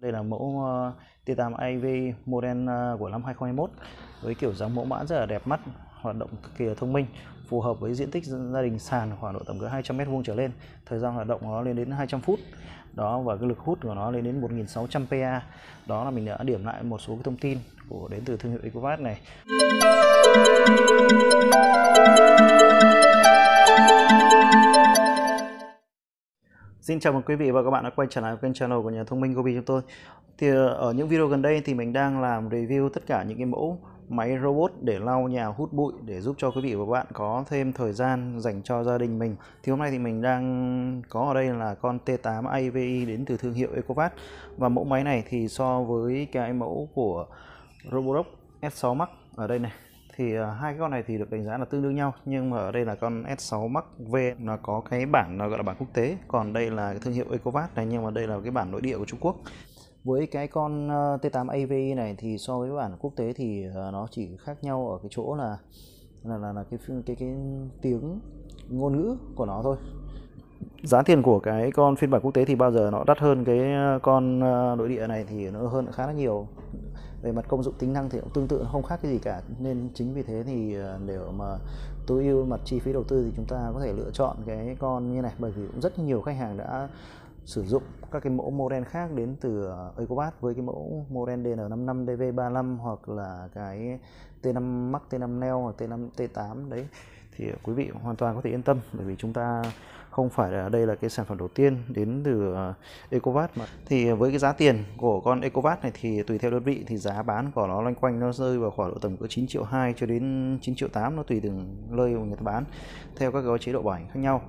Đây là mẫu Titan AV model của năm 2021 với kiểu dáng mẫu mã rất là đẹp mắt, hoạt động cực kỳ thông minh, phù hợp với diện tích gia đình sàn khoảng độ tầm cỡ 200m² trở lên. Thời gian hoạt động của nó lên đến 200 phút. Đó, và cái lực hút của nó lên đến 1600 PA. Đó là mình đã điểm lại một số cái thông tin của đến từ thương hiệu EcoVat này. Xin chào mừng quý vị và các bạn đã quay trở lại kênh channel của nhà thông minh Gobi chúng tôi. Thì ở những video gần đây thì mình đang làm review tất cả những cái mẫu máy robot để lau nhà, hút bụi để giúp cho quý vị và các bạn có thêm thời gian dành cho gia đình mình. Thì hôm nay thì mình đang có ở đây là con T8 AVI đến từ thương hiệu EcoVat. Và mẫu máy này thì so với cái mẫu của Roborock S6 Max ở đây này thì hai cái con này thì được đánh giá là tương đương nhau, nhưng mà ở đây là con S6 Max V nó có cái bản nó gọi là bản quốc tế, còn đây là thương hiệu EcoVat này nhưng mà đây là cái bản nội địa của Trung Quốc. Với cái con T8 AVI này thì so với bản quốc tế thì nó chỉ khác nhau ở cái chỗ là cái tiếng ngôn ngữ của nó thôi. Giá tiền của cái con phiên bản quốc tế thì bao giờ nó đắt hơn cái con nội địa này, thì nó hơn khá là nhiều. Về mặt công dụng tính năng thì cũng tương tự, không khác cái gì cả, nên chính vì thế thì để mà tối ưu mặt chi phí đầu tư thì chúng ta có thể lựa chọn cái con như này, bởi vì cũng rất nhiều khách hàng đã sử dụng các cái mẫu model khác đến từ EcoVat với cái mẫu model DN55, DV35 hoặc là cái T5 Max, T5 Neo hoặc T5 T8 đấy, thì quý vị hoàn toàn có thể yên tâm, bởi vì chúng ta không phải là đây là cái sản phẩm đầu tiên đến từ EcoVat mà. Thì với cái giá tiền của con EcoVat này thì tùy theo đơn vị thì giá bán của nó loanh quanh nó rơi vào khoảng độ tầm cỡ 9.2 triệu cho đến 9.8 triệu, nó tùy từng nơi mà người ta bán theo các cái chế độ bảo hành khác nhau.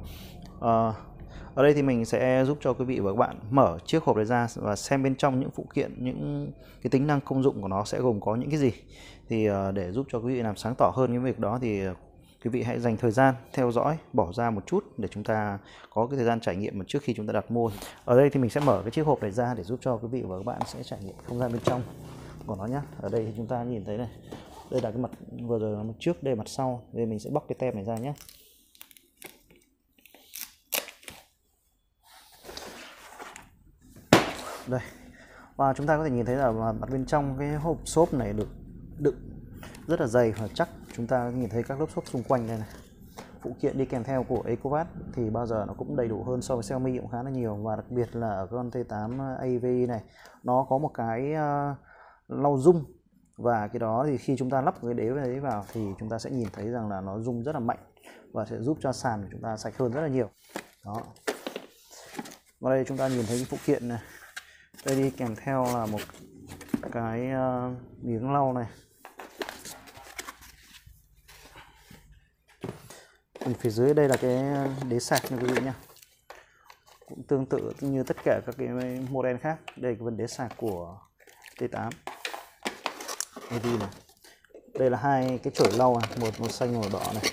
Ở đây thì mình sẽ giúp cho quý vị và các bạn mở chiếc hộp này ra và xem bên trong những phụ kiện, những cái tính năng công dụng của nó sẽ gồm có những cái gì. Thì để giúp cho quý vị làm sáng tỏ hơn cái việc đó thì quý vị hãy dành thời gian theo dõi, bỏ ra một chút để chúng ta có cái thời gian trải nghiệm trước khi chúng ta đặt mua. Ở đây thì mình sẽ mở cái chiếc hộp này ra để giúp cho quý vị và các bạn sẽ trải nghiệm không gian bên trong của nó nhé. Ở đây thì chúng ta nhìn thấy này, đây là cái mặt vừa rồi, mặt trước, đây là mặt sau. Đây mình sẽ bóc cái tem này ra nhé. Đây, và chúng ta có thể nhìn thấy là mặt bên trong cái hộp xốp này được đựng rất là dày và chắc. Chúng ta nhìn thấy các lớp xốp xung quanh đây này. Phụ kiện đi kèm theo của EcoVat thì bao giờ nó cũng đầy đủ hơn so với Xiaomi cũng khá là nhiều, và đặc biệt là ở con T8 AVI này nó có một cái lau rung, và cái đó thì khi chúng ta lắp cái đế đấy vào thì chúng ta sẽ nhìn thấy rằng là nó rung rất là mạnh và sẽ giúp cho sàn của chúng ta sạch hơn rất là nhiều. Đó. Và đây chúng ta nhìn thấy cái phụ kiện này. Đây đi kèm theo là một cái miếng lau này. Còn phía dưới đây là cái đế sạc nha quý vị nhé. Cũng tương tự như tất cả các cái model khác. Đây là cái phần đế sạc của T8 AVI này. Đây là hai cái chổi lau này, một màu xanh màu đỏ này.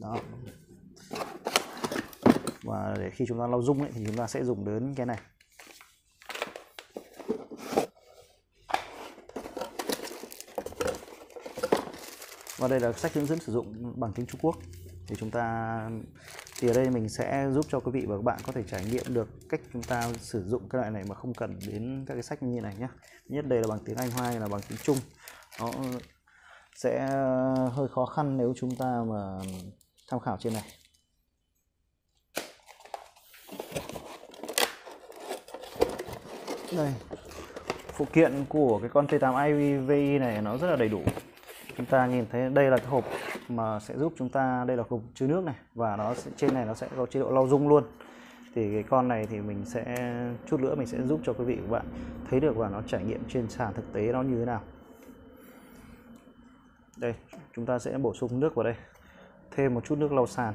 Đó. Và để khi chúng ta lau rung ấy, thì chúng ta sẽ dùng đến cái này. Và đây là sách hướng dẫn sử dụng bằng tiếng Trung Quốc. Thì chúng ta thì ở đây mình sẽ giúp cho quý vị và các bạn có thể trải nghiệm được cách chúng ta sử dụng cái loại này mà không cần đến các cái sách như này nhé. Thứ nhất đây là bằng tiếng Anh, hai là bằng tiếng Trung. Nó sẽ hơi khó khăn nếu chúng ta mà tham khảo trên này. Đây, phụ kiện của cái con T8 AVI này nó rất là đầy đủ. Chúng ta nhìn thấy đây là cái hộp mà sẽ giúp chúng ta, đây là hộp chứa nước này, và nó sẽ, trên này nó sẽ có chế độ lau rung luôn. Thì cái con này thì mình sẽ chút nữa mình sẽ giúp cho quý vị và bạn thấy được và nó trải nghiệm trên sàn thực tế nó như thế nào. Đây chúng ta sẽ bổ sung nước vào đây, thêm một chút nước lau sàn,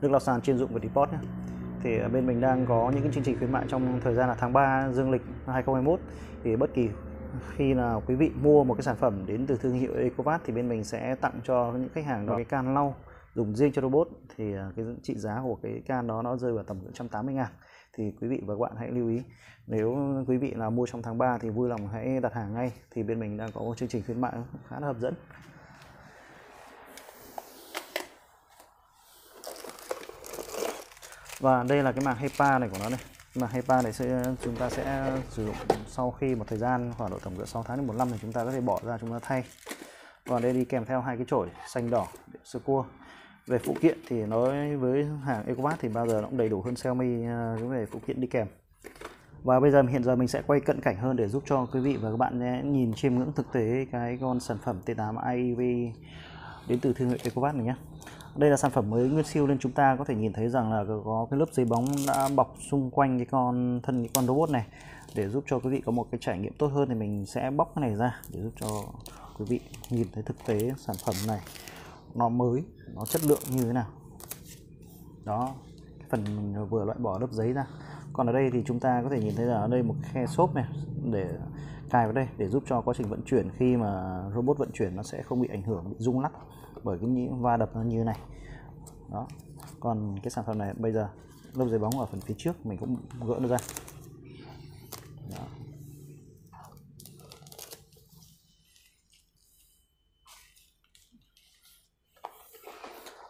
nước lau sàn chuyên dụng của Depot nhé. Thì bên mình đang có những cái chương trình khuyến mại trong thời gian là tháng 3 dương lịch 2021, thì bất kỳ khi nào quý vị mua một cái sản phẩm đến từ thương hiệu EcoVat thì bên mình sẽ tặng cho những khách hàng đó cái can lau dùng riêng cho robot, thì cái trị giá của cái can đó nó rơi vào tầm 180.000. Thì quý vị và các bạn hãy lưu ý, nếu quý vị là mua trong tháng 3 thì vui lòng hãy đặt hàng ngay, thì bên mình đang có một chương trình khuyến mại khá là hấp dẫn. Và đây là cái màng HEPA này của nó này. Là HEPA này sẽ chúng ta sẽ sử dụng sau khi một thời gian khoảng độ tổng cỡ 6 tháng đến 1 năm thì chúng ta có thể bỏ ra chúng ta thay. Còn đây đi kèm theo hai cái chổi xanh đỏ để sơ cua. Về phụ kiện thì nói với hàng Ecobac thì bao giờ nó cũng đầy đủ hơn Xiaomi về phụ kiện đi kèm. Và bây giờ hiện giờ mình sẽ quay cận cảnh hơn để giúp cho quý vị và các bạn nhìn chiêm ngưỡng thực tế cái con sản phẩm T8 IEV đến từ thương hiệu Ecobac này nhé. Đây là sản phẩm mới nguyên siêu nên chúng ta có thể nhìn thấy rằng là có cái lớp giấy bóng đã bọc xung quanh cái con thân cái con robot này. Để giúp cho quý vị có một cái trải nghiệm tốt hơn thì mình sẽ bóc cái này ra để giúp cho quý vị nhìn thấy thực tế sản phẩm này nó mới, nó chất lượng như thế nào. Đó, cái phần mình vừa loại bỏ lớp giấy ra. Còn ở đây thì chúng ta có thể nhìn thấy là ở đây một khe xốp này để cài vào đây để giúp cho quá trình vận chuyển khi mà robot vận chuyển nó sẽ không bị ảnh hưởng, bị rung lắc bởi cái những va đập nó như thế này. Đó. Còn cái sản phẩm này bây giờ lớp giấy bóng ở phần phía trước mình cũng gỡ nó ra. Đó.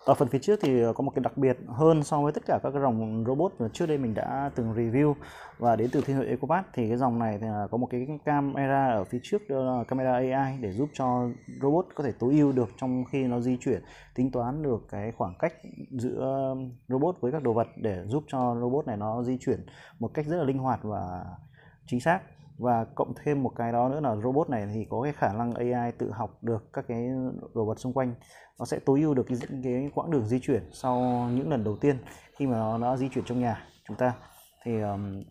Ở phần phía trước thì có một cái đặc biệt hơn so với tất cả các cái dòng robot mà trước đây mình đã từng review và đến từ thương hiệu Ecobac, thì cái dòng này thì có một cái camera ở phía trước, camera AI để giúp cho robot có thể tối ưu được trong khi nó di chuyển, tính toán được cái khoảng cách giữa robot với các đồ vật để giúp cho robot này nó di chuyển một cách rất là linh hoạt và chính xác. Và cộng thêm một cái đó nữa là robot này thì có cái khả năng AI tự học được các cái đồ vật xung quanh. Nó sẽ tối ưu được cái quãng đường di chuyển sau những lần đầu tiên khi mà nó đã di chuyển trong nhà chúng ta. Thì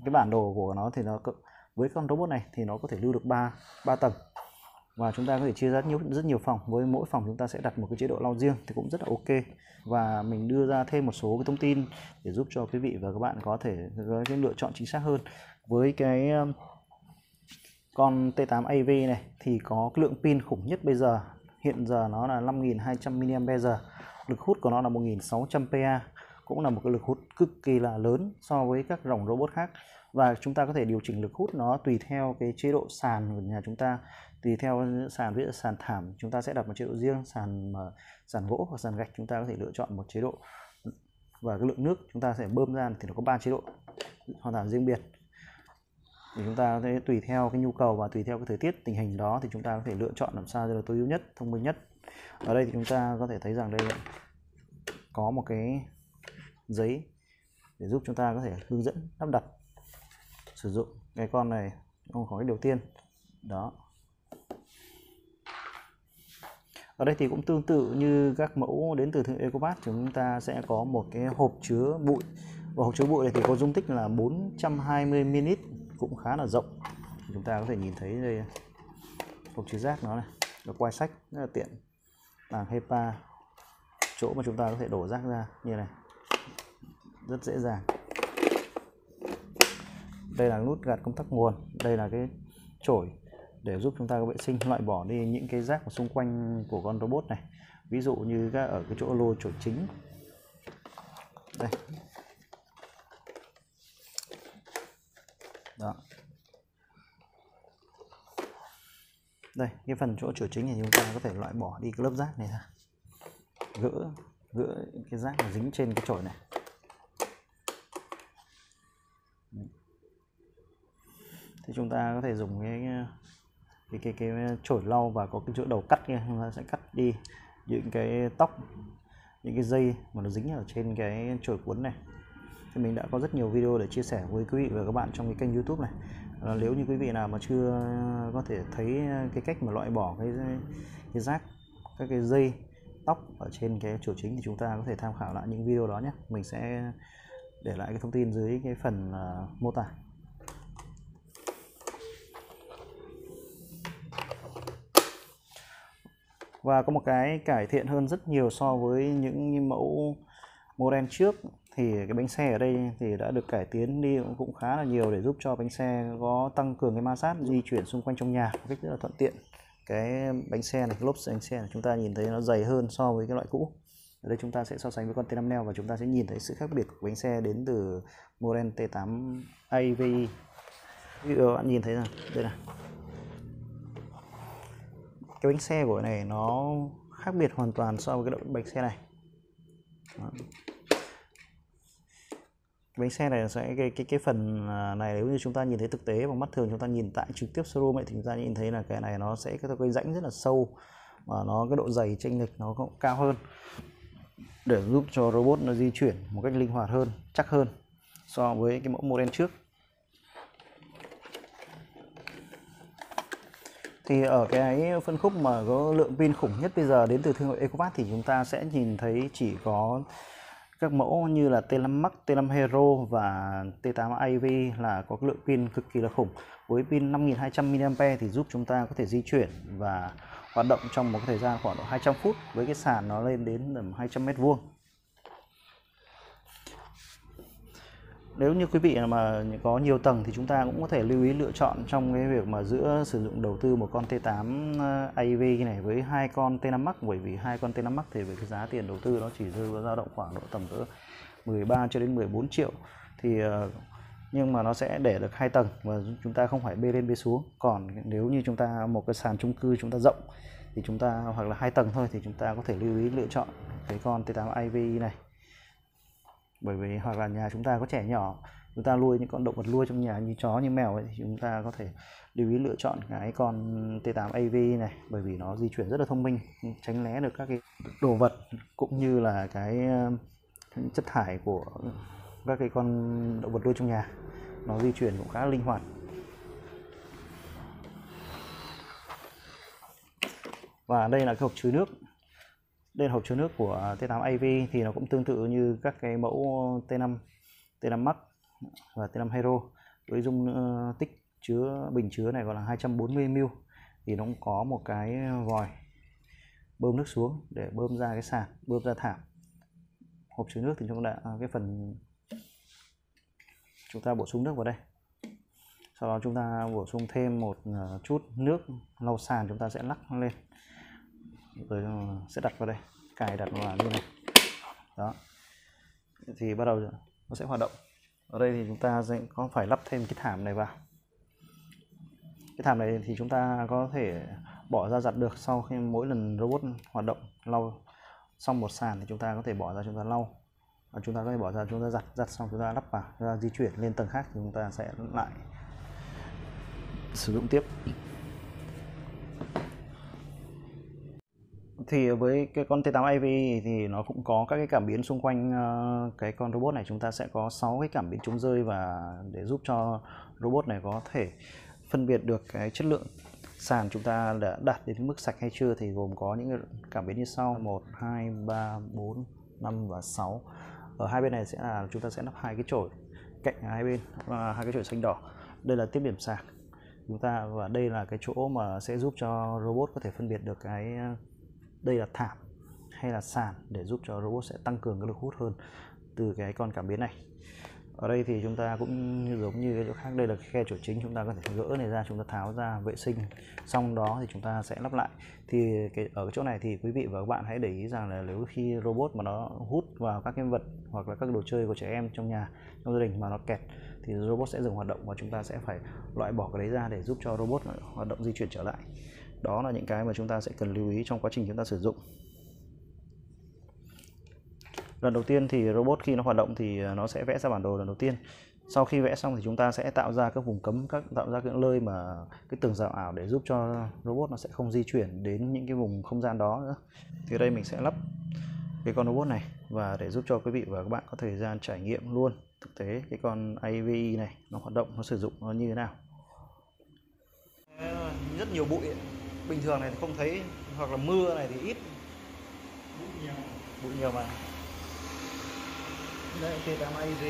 cái bản đồ của nó thì nó với con robot này thì nó có thể lưu được 3 tầng. Và chúng ta có thể chia ra rất nhiều phòng, với mỗi phòng chúng ta sẽ đặt một cái chế độ lau riêng thì cũng rất là ok. Và mình đưa ra thêm một số cái thông tin để giúp cho quý vị và các bạn có thể có cái lựa chọn chính xác hơn. Với cái con T8 AV này thì có lượng pin khủng nhất bây giờ, hiện giờ nó là 5200 mAh, lực hút của nó là 1600 Pa, cũng là một cái lực hút cực kỳ là lớn so với các dòng robot khác. Và chúng ta có thể điều chỉnh lực hút nó tùy theo cái chế độ sàn của nhà chúng ta, tùy theo sàn, ví dụ sàn thảm chúng ta sẽ đặt một chế độ riêng, sàn gỗ hoặc sàn gạch chúng ta có thể lựa chọn một chế độ. Và cái lượng nước chúng ta sẽ bơm ra thì nó có 3 chế độ hoàn toàn riêng biệt. Thì chúng ta sẽ tùy theo cái nhu cầu và tùy theo cái thời tiết tình hình đó thì chúng ta có thể lựa chọn làm sao cho là tối ưu nhất, thông minh nhất. Ở đây thì chúng ta có thể thấy rằng đây có một cái giấy để giúp chúng ta có thể hướng dẫn lắp đặt sử dụng cái con này trong khói đầu tiên. Đó. Ở đây thì cũng tương tự như các mẫu đến từ thương hiệu Ecobac, chúng ta sẽ có một cái hộp chứa bụi. Và hộp chứa bụi này thì có dung tích là 420 ml, cũng khá là rộng. Chúng ta có thể nhìn thấy đây hộp chứa rác nó này, nó quai sách rất là tiện, bằng HEPA, chỗ mà chúng ta có thể đổ rác ra như này rất dễ dàng. Đây là nút gạt công tắc nguồn, đây là cái chổi để giúp chúng ta có vệ sinh, loại bỏ đi những cái rác xung quanh của con robot này, ví dụ như các ở cái chỗ lô chổi chính đây. Đó. Đây, cái phần chỗ chổi chính thì chúng ta có thể loại bỏ đi cái lớp rác này ra, gỡ cái rác mà dính trên cái chổi này. Thì chúng ta có thể dùng cái chổi lau và có cái chỗ đầu cắt kia, chúng ta sẽ cắt đi những cái tóc, những cái dây mà nó dính ở trên cái chổi cuốn này. Thì mình đã có rất nhiều video để chia sẻ với quý vị và các bạn trong cái kênh YouTube này. Nếu như quý vị nào mà chưa có thể thấy cái cách mà loại bỏ cái rác, các cái dây tóc ở trên cái chổi chính thì chúng ta có thể tham khảo lại những video đó nhé. Mình sẽ để lại cái thông tin dưới cái phần mô tả. Và có một cái cải thiện hơn rất nhiều so với những mẫu model trước, thì cái bánh xe ở đây thì đã được cải tiến đi cũng khá là nhiều để giúp cho bánh xe có tăng cường cái ma sát di chuyển xung quanh trong nhà một cách rất là thuận tiện. Cái bánh xe này, cái lốp bánh xe này chúng ta nhìn thấy nó dày hơn so với cái loại cũ. Ở đây chúng ta sẽ so sánh với con T5 Neo và chúng ta sẽ nhìn thấy sự khác biệt của bánh xe đến từ model T8 AVI. Ví dụ các bạn nhìn thấy rằng đây này, cái bánh xe của này nó khác biệt hoàn toàn so với cái bánh xe này. Đó. Bánh xe này sẽ cái phần này, nếu như chúng ta nhìn thấy thực tế bằng mắt thường, chúng ta nhìn tại trực tiếp showroom ấy, thì chúng ta nhìn thấy là cái này nó sẽ cái rãnh rất là sâu và nó cái độ dày chênh lệch nó cũng cao hơn, để giúp cho robot nó di chuyển một cách linh hoạt hơn, chắc hơn so với cái mẫu model trước. Thì ở cái phân khúc mà có lượng pin khủng nhất bây giờ đến từ thương hiệu EcoVat thì chúng ta sẽ nhìn thấy chỉ có các mẫu như là T5 Max, T5 Hero và T8 AV là có lượng pin cực kỳ là khủng. Với pin 5200 mAh thì giúp chúng ta có thể di chuyển và hoạt động trong một thời gian khoảng 200 phút, với cái sàn nó lên đến 200 m². Nếu như quý vị mà có nhiều tầng thì chúng ta cũng có thể lưu ý lựa chọn trong cái việc mà giữa sử dụng đầu tư một con T8 AV này với hai con T5 Max, bởi vì hai con T5 Max thì với cái giá tiền đầu tư nó chỉ rơi vào dao động khoảng độ tầm cỡ 13 cho đến 14 triệu thì nhưng mà nó sẽ để được hai tầng và chúng ta không phải bê lên bê xuống. Còn nếu như chúng ta một cái sàn chung cư chúng ta rộng thì chúng ta hoặc là hai tầng thôi thì chúng ta có thể lưu ý lựa chọn cái con T8 AV này. Bởi vì hoặc là nhà chúng ta có trẻ nhỏ, chúng ta nuôi những con động vật nuôi trong nhà như chó như mèo ấy, thì chúng ta có thể lưu ý lựa chọn cái con T8 AV này, bởi vì nó di chuyển rất là thông minh, tránh né được các cái đồ vật cũng như là cái chất thải của các cái con động vật nuôi trong nhà. Nó di chuyển cũng khá linh hoạt. Và đây là cái hộp chứa nước. Đây là hộp chứa nước của T8 AV thì nó cũng tương tự như các cái mẫu T5, T5 Max và T5 Hero. Với dung tích chứa bình chứa này gọi là 240 ml, thì nó cũng có một cái vòi bơm nước xuống để bơm ra cái sàn, bơm ra thảm. Hộp chứa nước thì chúng ta cái phần chúng ta bổ sung nước vào đây. Sau đó chúng ta bổ sung thêm một chút nước lau sàn, chúng ta sẽ lắc lên. Rồi sẽ đặt vào đây, cài đặt vào như này. Đó. Thì bắt đầu nó sẽ hoạt động. Ở đây thì chúng ta sẽ có phải lắp thêm cái thảm này vào. Cái thảm này thì chúng ta có thể bỏ ra giặt được, sau khi mỗi lần robot hoạt động lau xong một sàn thì chúng ta có thể bỏ ra chúng ta lau. Và chúng ta có thể bỏ ra chúng ta giặt, giặt xong chúng ta lắp vào, chúng ta di chuyển lên tầng khác thì chúng ta sẽ lại sử dụng tiếp. Thì với cái con T8 AV thì nó cũng có các cái cảm biến xung quanh cái con robot này. Chúng ta sẽ có 6 cái cảm biến chống rơi, và để giúp cho robot này có thể phân biệt được cái chất lượng sàn chúng ta đã đạt đến mức sạch hay chưa, thì gồm có những cảm biến như sau: 1, 2, 3, 4, 5 và 6. Ở hai bên này sẽ là chúng ta sẽ lắp hai cái chổi cạnh hai bên, hai cái chổi xanh đỏ. Đây là tiếp điểm sạc chúng ta, và đây là cái chỗ mà sẽ giúp cho robot có thể phân biệt được cái đây là thảm hay là sàn, để giúp cho robot sẽ tăng cường cái lực hút hơn từ cái con cảm biến này. Ở đây thì chúng ta cũng giống như cái chỗ khác, đây là khe chổi chính, chúng ta có thể gỡ này ra, chúng ta tháo ra vệ sinh, xong đó thì chúng ta sẽ lắp lại. Thì ở cái chỗ này thì quý vị và các bạn hãy để ý rằng là nếu khi robot mà nó hút vào các cái vật hoặc là các đồ chơi của trẻ em trong nhà, trong gia đình mà nó kẹt thì robot sẽ dừng hoạt động, và chúng ta sẽ phải loại bỏ cái đấy ra để giúp cho robot hoạt động di chuyển trở lại. Đó là những cái mà chúng ta sẽ cần lưu ý trong quá trình chúng ta sử dụng. Lần đầu tiên thì robot khi nó hoạt động thì nó sẽ vẽ ra bản đồ lần đầu tiên. Sau khi vẽ xong thì chúng ta sẽ tạo ra các vùng cấm, tạo ra các nơi mà cái tường rào ảo để giúp cho robot nó sẽ không di chuyển đến những cái vùng không gian đó nữa. Thì đây mình sẽ lắp cái con robot này, và để giúp cho quý vị và các bạn có thời gian trải nghiệm luôn thực tế cái con AVI này nó hoạt động, nó sử dụng nó như thế nào. Rất nhiều bụi ấy. Bình thường này thì không thấy, hoặc là mưa này thì ít, bụi nhiều mà. Đây T8 AV.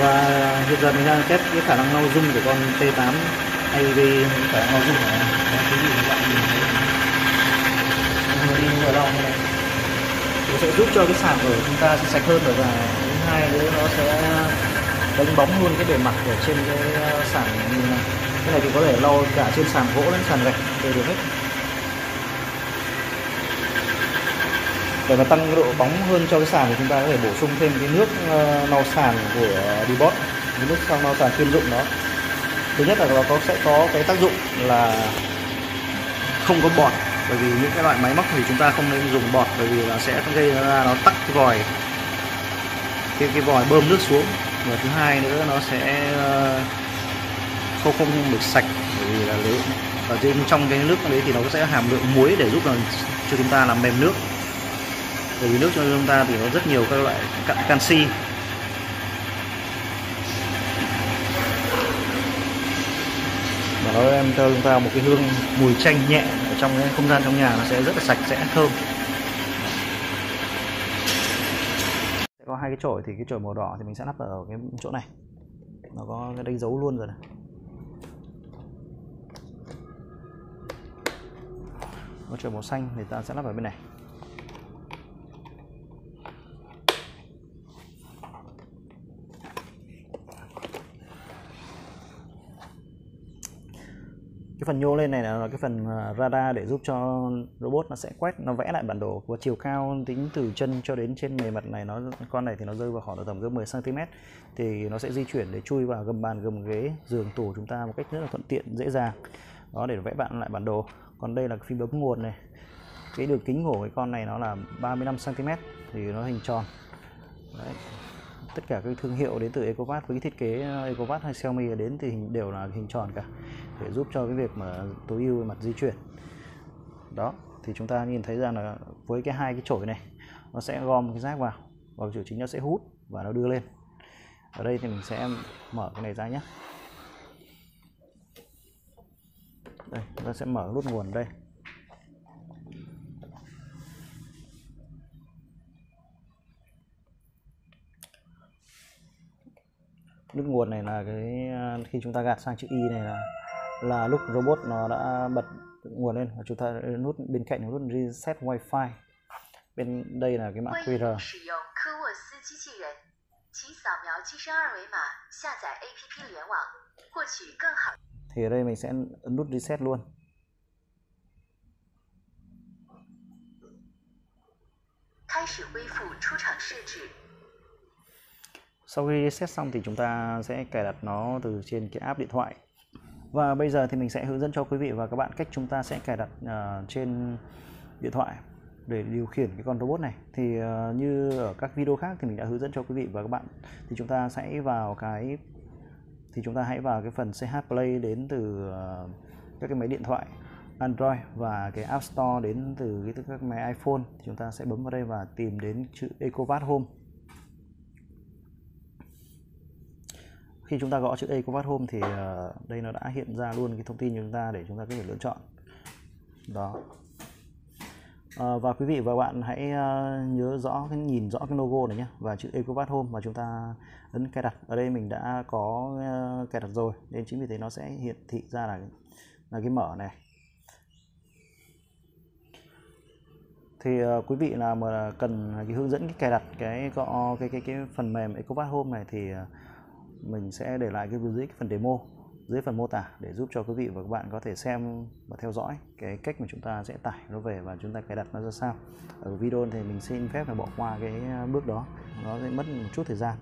Và hiện giờ mình đang test cái khả năng nâu zoom của con T8 AV, khả năng nâu zoom của nó cái gì các bạn nhìn thấy ở đâu này. Sẽ giúp cho cái sàn của chúng ta sẽ sạch hơn, và thứ hai nữa nó sẽ đánh bóng luôn cái bề mặt ở trên cái sàn như này. Cái này thì có thể lau cả trên sàn gỗ lẫn sàn gạch đều được hết. để mà tăng độ bóng hơn cho cái sàn thì chúng ta có thể bổ sung thêm cái nước lau sàn của Dbot, cái nước sang lau sàn chuyên dụng đó. Thứ nhất là nó sẽ có cái tác dụng là không có bọt, bởi vì những cái loại máy móc thì chúng ta không nên dùng bọt, bởi vì nó sẽ gây ra nó tắc cái vòi, cái vòi bơm nước xuống. Và thứ hai nữa nó sẽ không được sạch, bởi vì là nếu ở trên trong cái nước đấy thì nó sẽ hàm lượng muối để giúp là cho chúng ta làm mềm nước, bởi vì nước cho chúng ta thì nó rất nhiều các loại canxi. Và nó đem cho chúng ta một cái hương mùi chanh nhẹ ở trong cái không gian trong nhà, nó sẽ rất là sạch sẽ, thơm. Sẽ có hai cái chổi, thì cái chổi màu đỏ thì mình sẽ lắp ở cái chỗ này, nó có cái đánh dấu luôn rồi này. Có chổi màu xanh thì ta sẽ lắp ở bên này. Cái phần nhô lên này là cái phần radar để giúp cho robot nó sẽ quét, nó vẽ lại bản đồ của chiều cao tính từ chân cho đến trên bề mặt này. Nó con này thì nó rơi vào khoảng tầm 10 cm, thì nó sẽ di chuyển để chui vào gầm bàn, gầm ghế, giường, tủ chúng ta một cách rất là thuận tiện, dễ dàng đó, để vẽ bạn lại bản đồ. Còn đây là cái phím bấm nguồn này, cái đường kính của cái con này nó là 35 cm, thì nó hình tròn. Đấy. Tất cả các thương hiệu đến từ Ecovac với cái thiết kế Ecovac hay Xiaomi đến thì đều là hình tròn cả, để giúp cho cái việc mà tối ưu về mặt di chuyển. Đó, thì chúng ta nhìn thấy rằng là với cái hai cái chổi này nó sẽ gom cái rác vào, và chổi chính nó sẽ hút và nó đưa lên. Ở đây thì mình sẽ mở cái này ra nhé. Đây, chúng ta sẽ mở nút nguồn đây. Nước nguồn này là cái khi chúng ta gạt sang chữ Y này là lúc robot nó đã bật nguồn lên, và chúng ta nút bên cạnh nút reset wifi. Bên đây là cái mã QR. Thì ở đây mình sẽ nút reset luôn. Sau khi reset xong thì chúng ta sẽ cài đặt nó từ trên cái app điện thoại. Và bây giờ thì mình sẽ hướng dẫn cho quý vị và các bạn cách chúng ta sẽ cài đặt trên điện thoại để điều khiển cái con robot này. Thì như ở các video khác thì mình đã hướng dẫn cho quý vị và các bạn, thì chúng ta sẽ vào cái hãy vào cái phần CH Play đến từ các cái máy điện thoại Android, và cái App Store đến từ các máy iPhone. Thì chúng ta sẽ bấm vào đây và tìm đến chữ Ecovac Home. Khi chúng ta gõ chữ Ecovac Home thì đây nó đã hiện ra luôn cái thông tin cho chúng ta để chúng ta có thể lựa chọn đó. Và quý vị và các bạn hãy nhớ rõ nhìn rõ cái logo này nhé, và chữ Ecovac Home, và chúng ta ấn cài đặt. Ở đây mình đã có cài đặt rồi nên chính vì thế nó sẽ hiển thị ra là cái mở này. Thì quý vị nào mà cần cái hướng dẫn cái cài đặt cái phần mềm Ecovac Home này thì mình sẽ để lại cái video dưới phần demo, dưới phần mô tả, để giúp cho quý vị và các bạn có thể xem và theo dõi cái cách mà chúng ta sẽ tải nó về và chúng ta cài đặt nó ra sao. Ở video thì mình xin phép là bỏ qua cái bước đó, nó sẽ mất một chút thời gian.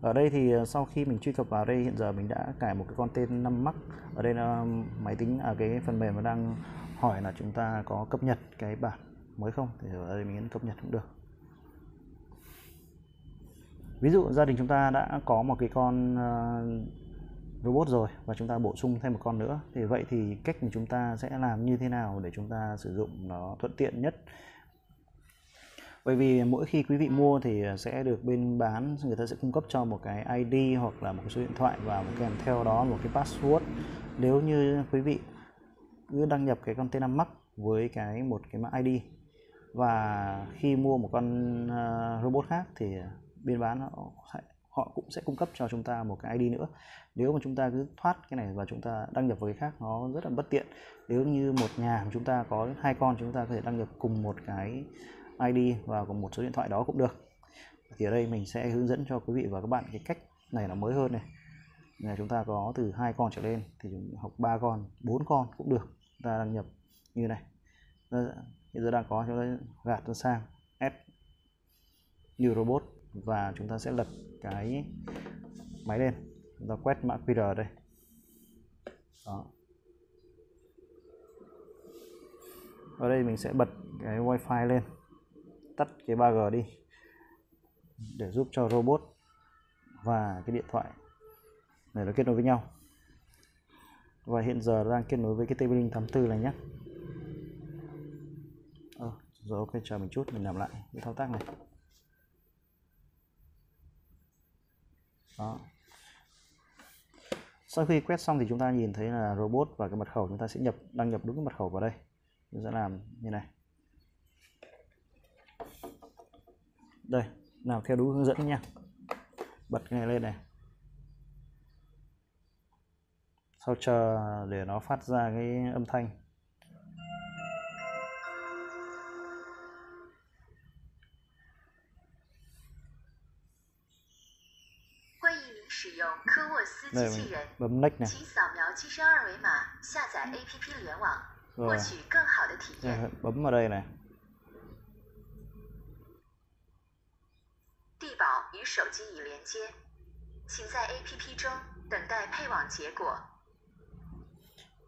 Ở đây thì sau khi mình truy cập vào đây, hiện giờ mình đã cài một cái con tên 5 Max. Ở đây là máy tính, cái phần mềm nó đang hỏi là chúng ta có cập nhật cái bản mới không, thì ở đây mình ấn cập nhật cũng được. Ví dụ gia đình chúng ta đã có một cái con robot rồi và chúng ta bổ sung thêm một con nữa, thì vậy thì cách mà chúng ta sẽ làm như thế nào để chúng ta sử dụng nó thuận tiện nhất? Bởi vì mỗi khi quý vị mua thì sẽ được bên bán, người ta sẽ cung cấp cho một cái ID hoặc là một cái số điện thoại và kèm theo đó một cái password. Nếu như quý vị cứ đăng nhập cái con T5 Max với cái một cái mã ID, và khi mua một con robot khác thì bên bán họ cũng sẽ cung cấp cho chúng ta một cái ID nữa. Nếu mà chúng ta cứ thoát cái này và chúng ta đăng nhập với cái khác, nó rất là bất tiện. Nếu như một nhà mà chúng ta có 2 con, chúng ta có thể đăng nhập cùng một cái ID và cùng một số điện thoại đó cũng được. Thì ở đây mình sẽ hướng dẫn cho quý vị và các bạn cái cách này nó mới hơn này. Nhà chúng ta có từ 2 con trở lên thì học 3 con, 4 con cũng được. Ta đăng nhập như này. Bây giờ đang có, chúng ta gạt nó sang Add New Robot và chúng ta sẽ lật cái máy lên. Chúng ta quét mã QR đây. Đó. Ở đây mình sẽ bật cái Wi-Fi lên, tắt cái 3G đi để giúp cho robot và cái điện thoại để nó kết nối với nhau. Và hiện giờ đang kết nối với cái TP-Link 84 này nhé. Rồi ok, chờ mình chút, mình làm lại cái thao tác này. Đó. Sau khi quét xong thì chúng ta nhìn thấy là robot và cái mật khẩu, chúng ta sẽ đăng nhập đúng cái mật khẩu vào đây. Chúng ta làm như này. Đây, nào theo đúng hướng dẫn nha. Bật cái này lên này. Sau chờ để nó phát ra cái âm thanh. Đây, mình bấm next này. Rồi. Đây, bấm vào đây này.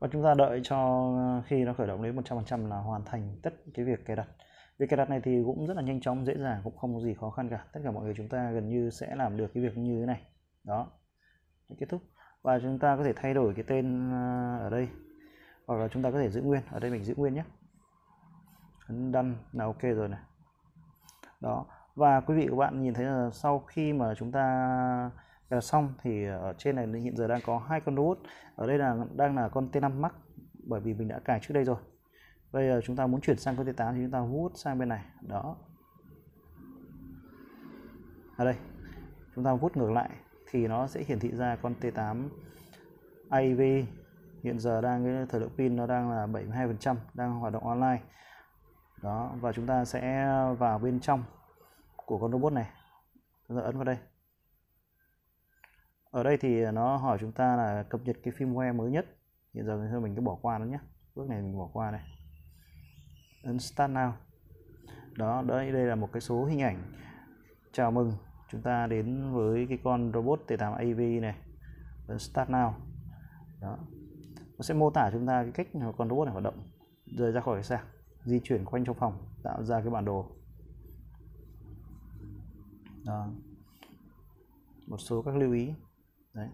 Và chúng ta đợi cho khi nó khởi động đến 100% là hoàn thành tất cái việc cài đặt. Việc cài đặt này thì cũng rất là nhanh chóng, dễ dàng, cũng không có gì khó khăn cả. Tất cả mọi người chúng ta gần như sẽ làm được cái việc như thế này. Đó, kết thúc. Và chúng ta có thể thay đổi cái tên ở đây, hoặc là chúng ta có thể giữ nguyên. Ở đây mình giữ nguyên nhé. Ấn đăng là ok rồi này. Đó. Và quý vị các bạn nhìn thấy là sau khi mà chúng ta cài đặt xong thì ở trên này hiện giờ đang có 2 con robot. Ở đây là đang là con T5 Max, bởi vì mình đã cài trước đây rồi. Bây giờ chúng ta muốn chuyển sang con T8 thì chúng ta hút sang bên này. Đó. Ở đây chúng ta hút ngược lại thì nó sẽ hiển thị ra con T8 AV hiện giờ đang cái thời lượng pin nó đang là 72%, đang hoạt động online. Đó, và chúng ta sẽ vào bên trong của con robot này. Chúng ta ấn vào đây. Ở đây thì nó hỏi chúng ta là cập nhật cái firmware mới nhất. Hiện giờ mình cứ bỏ qua nó nhé. Bước này mình bỏ qua này. Ấn Start Now. Đó, đây là một cái số hình ảnh chào mừng chúng ta đến với cái con robot T8 AV này. Ấn Start Now. Đó. Nó sẽ mô tả chúng ta cái cách mà con robot này hoạt động, rời ra khỏi cái sạc, di chuyển quanh trong phòng, tạo ra cái bản đồ. Đó. Một số các lưu ý. Đấy.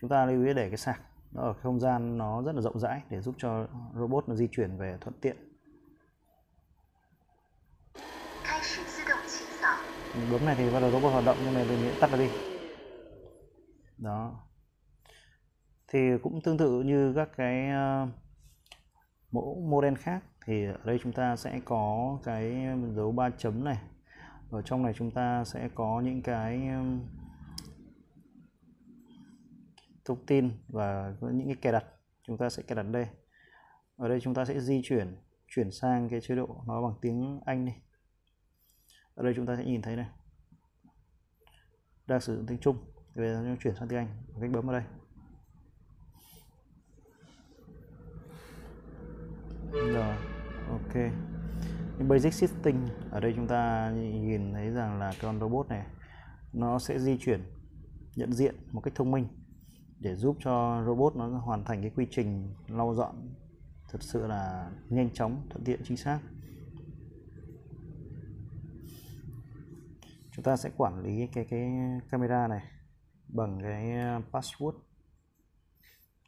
Chúng ta lưu ý để cái sạc nó ở không gian nó rất là rộng rãi để giúp cho robot nó di chuyển về thuận tiện. Mình bấm này thì bắt đầu robot hoạt động, nhưng này mình tắt nó đi. Đó. Thì cũng tương tự như các cái mẫu model khác thì ở đây chúng ta sẽ có cái dấu 3 chấm này. Ở trong này chúng ta sẽ có những cái thông tin và những cái cài đặt. Chúng ta sẽ cài đặt đây. Ở đây chúng ta sẽ di chuyển sang cái chế độ nó bằng tiếng Anh đi. Ở đây chúng ta sẽ nhìn thấy này. Đang sử dụng tiếng Trung, bây giờ nó chuyển sang tiếng Anh. Cách bấm vào đây. Rồi, ok. Basic Setting. Ở đây chúng ta nhìn thấy rằng là con robot này nó sẽ di chuyển, nhận diện một cách thông minh để giúp cho robot nó hoàn thành cái quy trình lau dọn thật sự là nhanh chóng, thuận tiện, chính xác. Chúng ta sẽ quản lý cái camera này bằng cái password.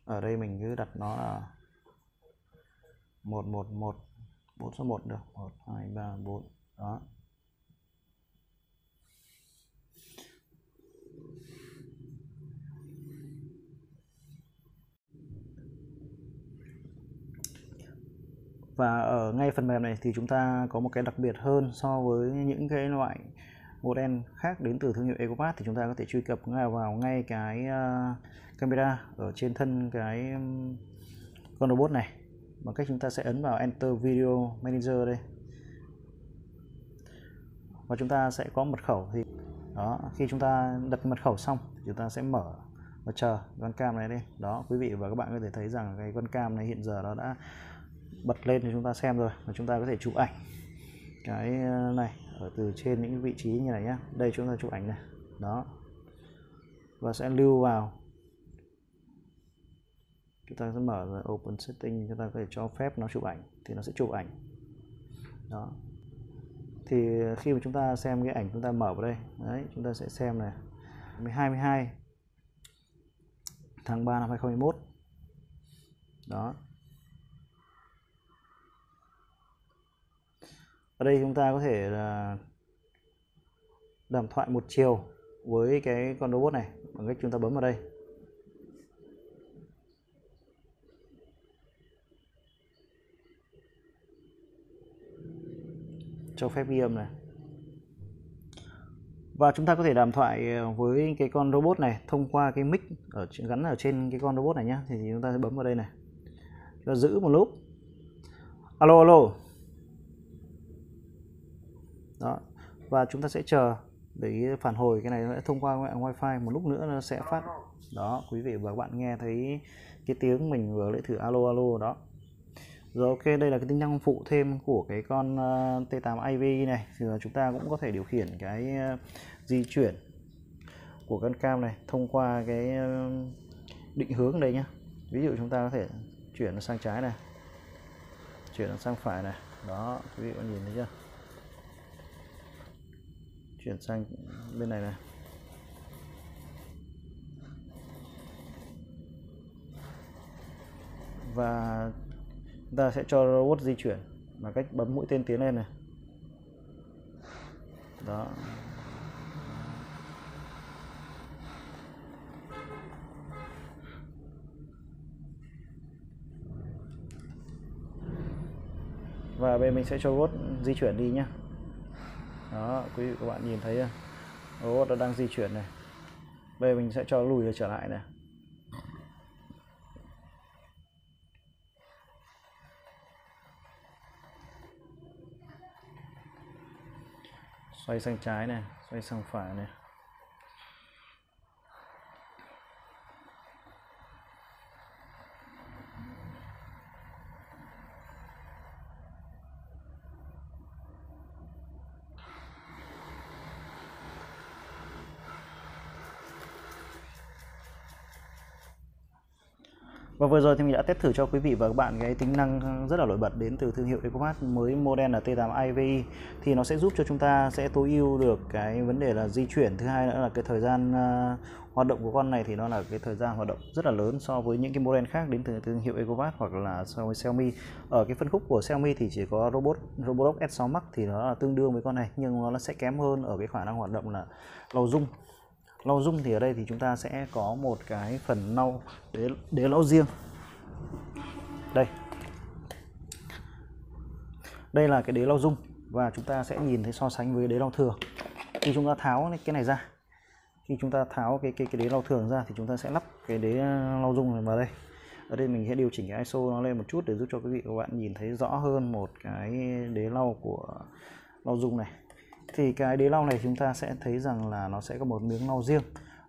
Ở đây mình cứ đặt nó là 111 4 số 1 được. 1 2 3 4. Đó. Và ở ngay phần mềm này thì chúng ta có một cái đặc biệt hơn so với những cái loại model khác đến từ thương hiệu EcoPath, thì chúng ta có thể truy cập vào ngay cái camera ở trên thân cái con robot này bằng cách chúng ta sẽ ấn vào Enter Video Manager đây, và chúng ta sẽ có mật khẩu. Thì đó, khi chúng ta đặt mật khẩu xong thì chúng ta sẽ mở và chờ con cam này đi. Đó, quý vị và các bạn có thể thấy rằng cái con cam này hiện giờ nó đã bật lên thì chúng ta xem rồi, và chúng ta có thể chụp ảnh cái này ở từ trên những vị trí như này nhé. Đây chúng ta chụp ảnh này đó, và sẽ lưu vào, chúng ta sẽ mở rồi open setting, chúng ta có thể cho phép nó chụp ảnh thì nó sẽ chụp ảnh đó. Thì khi mà chúng ta xem cái ảnh chúng ta mở vào đây đấy, chúng ta sẽ xem này 22 tháng 3 năm 2021 đó. Ở đây chúng ta có thể là đàm thoại một chiều với cái con robot này bằng cách chúng ta bấm vào đây. Cho phép ghi âm này. Và chúng ta có thể đàm thoại với cái con robot này thông qua cái mic gắn ở trên cái con robot này nhé. Thì chúng ta sẽ bấm vào đây này. Chúng ta giữ một lúc. Alo, alo. Đó. Và chúng ta sẽ chờ để phản hồi cái này thông qua mạng wifi, một lúc nữa nó sẽ phát. Đó, quý vị và các bạn nghe thấy cái tiếng mình vừa lại thử alo alo đó. Rồi, ok, đây là cái tính năng phụ thêm của cái con T8 AV này. Thì chúng ta cũng có thể điều khiển cái di chuyển của con cam này thông qua cái định hướng đây nhá. Ví dụ chúng ta có thể chuyển nó sang trái này, chuyển nó sang phải này. Đó, quý vị có nhìn thấy chưa? Chuyển sang bên này này. Và chúng ta sẽ cho robot di chuyển bằng cách bấm mũi tên tiến lên này. Đó. Và bên mình sẽ cho robot di chuyển đi nhé. Đó, quý vị các bạn nhìn thấy robot nó đang di chuyển này. Bây giờ mình sẽ cho lùi trở lại này. Xoay sang trái này, xoay sang phải này. Và vừa rồi thì mình đã test thử cho quý vị và các bạn cái tính năng rất là nổi bật đến từ thương hiệu EcoMax mới model là T8 AV, thì nó sẽ giúp cho chúng ta sẽ tối ưu được cái vấn đề là di chuyển. Thứ hai nữa là cái thời gian hoạt động của con này thì nó là cái thời gian hoạt động rất là lớn so với những cái model khác đến từ thương hiệu EcoMax hoặc là so với Xiaomi. Ở cái phân khúc của Xiaomi thì chỉ có Roborock S6 Max thì nó là tương đương với con này, nhưng nó sẽ kém hơn ở cái khả năng hoạt động là lau dung. Lau dung thì ở đây thì chúng ta sẽ có một cái phần lau đế lão riêng. Đây là cái đế lau dung, và chúng ta sẽ nhìn thấy so sánh với đế lau thường. Khi chúng ta tháo cái này ra, khi chúng ta tháo cái đế lau thường ra thì chúng ta sẽ lắp cái đế lau dung này vào đây. Ở đây mình sẽ điều chỉnh cái ISO nó lên một chút để giúp cho quý vị và các bạn nhìn thấy rõ hơn một cái đế lau của lau dung này. Thì cái đế lau này chúng ta sẽ thấy rằng là nó sẽ có một miếng lau riêng,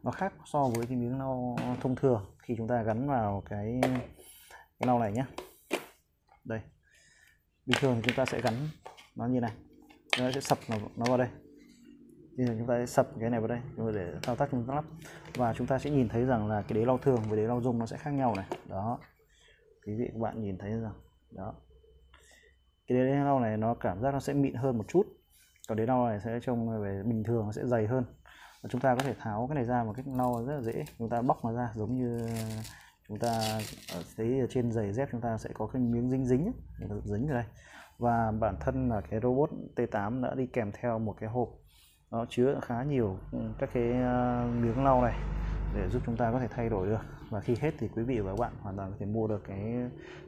nó khác so với cái miếng lau thông thường khi chúng ta gắn vào cái lau này nhé. Đây, bình thường thì chúng ta sẽ gắn nó như này, chúng ta sẽ sập nó vào đây, bây giờ chúng ta sẽ sập cái này vào đây để thao tác chúng ta lắp, và chúng ta sẽ nhìn thấy rằng là cái đế lau thường với đế lau dung nó sẽ khác nhau này. Đó, quý vị các bạn nhìn thấy rằng đó, cái đế lau này nó cảm giác nó sẽ mịn hơn một chút, còn đế lau này sẽ trông về bình thường nó sẽ dày hơn. Và chúng ta có thể tháo cái này ra một cách lau rất là dễ, chúng ta bóc nó ra giống như chúng ta thấy ở trên giày dép chúng ta sẽ có cái miếng dính dính ở đây. Và bản thân là cái robot T8 đã đi kèm theo một cái hộp nó chứa khá nhiều các cái miếng lau này để giúp chúng ta có thể thay đổi được. Và khi hết thì quý vị và các bạn hoàn toàn có thể mua được cái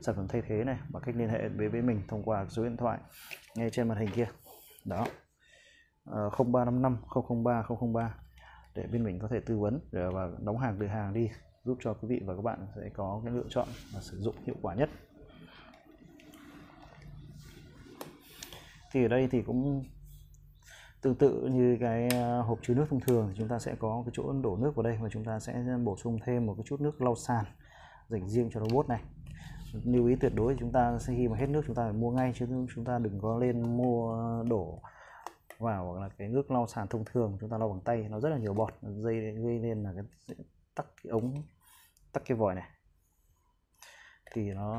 sản phẩm thay thế này bằng cách liên hệ với mình thông qua số điện thoại ngay trên màn hình kia đó, 0355 003 003 để bên mình có thể tư vấn và đóng hàng từ hàng đi, giúp cho quý vị và các bạn sẽ có cái lựa chọn và sử dụng hiệu quả nhất. Thì ở đây thì cũng tương tự như cái hộp chứa nước thông thường, chúng ta sẽ có cái chỗ đổ nước vào đây và chúng ta sẽ bổ sung thêm một cái chút nước lau sàn dành riêng cho robot này. lưu ý tuyệt đối chúng ta khi mà hết nước chúng ta phải mua ngay, chứ chúng ta đừng có lên mua đổ vào là cái nước lau sàn thông thường chúng ta lau bằng tay, nó rất là nhiều bọt gây nên là cái tắc cái ống, tắc cái vòi này thì nó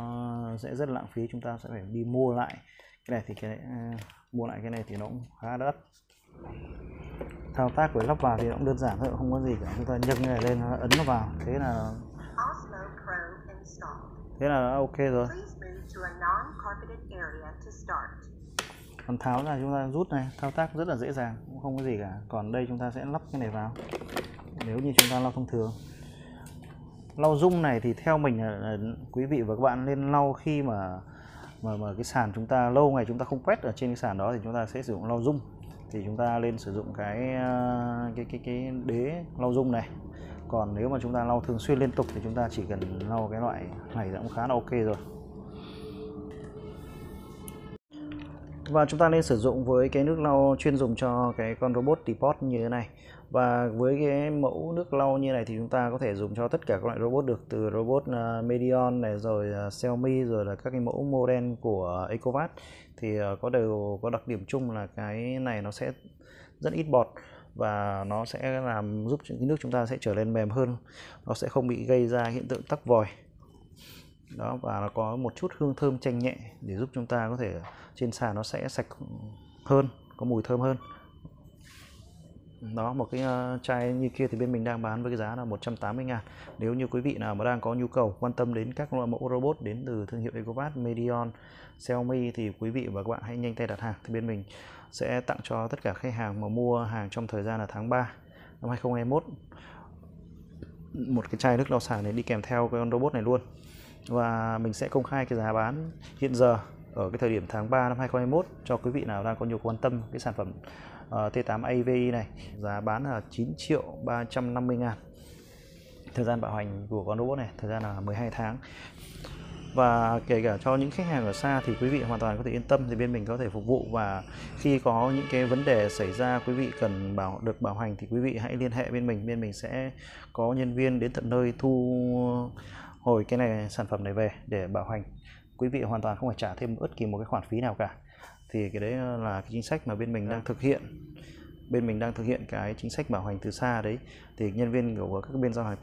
sẽ rất lãng phí, chúng ta sẽ phải đi mua lại cái này thì cái này, mua lại cái này thì nó cũng khá đắt. Thao tác của lắp vào thì nó cũng đơn giản thôi, không có gì cả, chúng ta nhấc này lên ấn nó vào, thế là ok rồi. Còn tháo ra chúng ta rút này, thao tác rất là dễ dàng, cũng không có gì cả. Còn đây chúng ta sẽ lắp cái này vào nếu như chúng ta lau thông thường. Lau dung này thì theo mình là quý vị và các bạn nên lau khi mà cái sàn chúng ta lâu ngày chúng ta không quét ở trên cái sàn đó thì chúng ta sẽ sử dụng lau dung, thì chúng ta nên sử dụng cái đế lau dung này. Còn nếu mà chúng ta lau thường xuyên liên tục thì chúng ta chỉ cần lau cái loại này cũng khá là ok rồi. Và chúng ta nên sử dụng với cái nước lau chuyên dùng cho cái con robot teapot như thế này. Và với cái mẫu nước lau như này thì chúng ta có thể dùng cho tất cả các loại robot được, từ robot Medion này rồi Xiaomi rồi là các cái mẫu model của Ecovac thì có đều có đặc điểm chung là cái này nó sẽ rất ít bọt và nó sẽ làm giúp cái nước chúng ta sẽ trở nên mềm hơn, nó sẽ không bị gây ra hiện tượng tắc vòi. Đó, và nó có một chút hương thơm chanh nhẹ để giúp chúng ta có thể trên sàn nó sẽ sạch hơn, có mùi thơm hơn. Đó, một cái chai như kia thì bên mình đang bán với cái giá là 180.000. Nếu như quý vị nào mà đang có nhu cầu quan tâm đến các loại mẫu robot đến từ thương hiệu Ecovac, Medion, Xiaomi thì quý vị và các bạn hãy nhanh tay đặt hàng. Thì bên mình sẽ tặng cho tất cả khách hàng mà mua hàng trong thời gian là tháng 3 năm 2021 một cái chai nước lau sàn này đi kèm theo cái con robot này luôn. Và mình sẽ công khai cái giá bán hiện giờ ở cái thời điểm tháng 3 năm 2021 cho quý vị nào đang có nhiều quan tâm cái sản phẩm T8 AVI này. Giá bán là 9.350.000. Thời gian bảo hành của con robot này thời gian là 12 tháng. Và kể cả cho những khách hàng ở xa thì quý vị hoàn toàn có thể yên tâm, thì bên mình có thể phục vụ. Và khi có những cái vấn đề xảy ra quý vị cần được bảo hành thì quý vị hãy liên hệ bên mình. Bên mình sẽ có nhân viên đến tận nơi thu hồi cái này, sản phẩm này về để bảo hành. Quý vị hoàn toàn không phải trả thêm bất kỳ một cái khoản phí nào cả. Thì cái đấy là cái chính sách mà bên mình đang thực hiện. Bên mình đang thực hiện cái chính sách bảo hành từ xa đấy. Thì nhân viên của các bên giao hàng